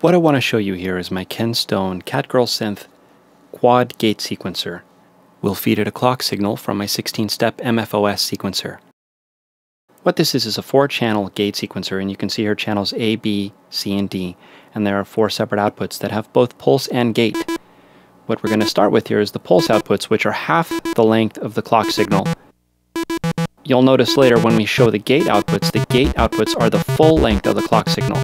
What I want to show you here is my Ken Stone Catgirl Synth quad gate sequencer. We'll feed it a clock signal from my 16-step MFOS sequencer. What this is a 4-channel gate sequencer, and you can see here channels A, B, C, and D, and there are 4 separate outputs that have both pulse and gate. What we're going to start with here is the pulse outputs, which are half the length of the clock signal. You'll notice later when we show the gate outputs are the full length of the clock signal.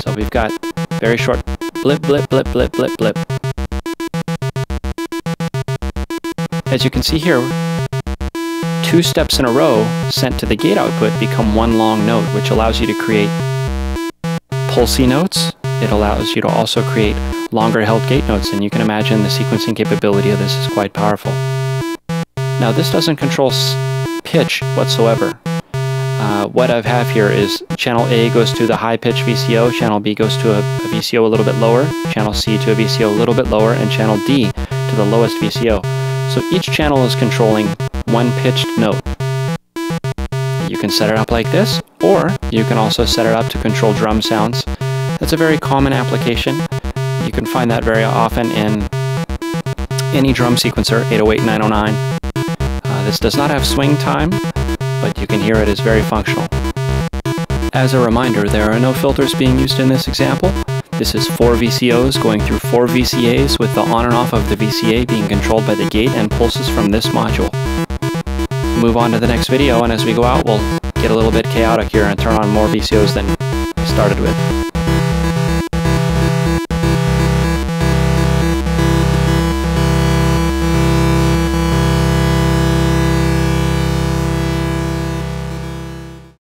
So we've got very short blip, blip, blip, blip, blip, blip. As you can see here, 2 steps in a row sent to the gate output become one long note, which allows you to create pulsy notes. It allows you to also create longer held gate notes, and you can imagine the sequencing capability of this is quite powerful. Now this doesn't control pitch whatsoever. What I have here is channel A goes to the high pitch VCO, channel B goes to a VCO a little bit lower, channel C to a VCO a little bit lower, and channel D to the lowest VCO. So each channel is controlling one pitched note. You can set it up like this, or you can also set it up to control drum sounds. That's a very common application. You can find that very often in any drum sequencer, 808, 909. This does not have swing time, but you can hear it is very functional. As a reminder, there are no filters being used in this example. This is 4 VCOs going through 4 VCAs, with the on and off of the VCA being controlled by the gate and pulses from this module. Move on to the next video, and as we go out, we'll get a little bit chaotic here and turn on more VCOs than we started with.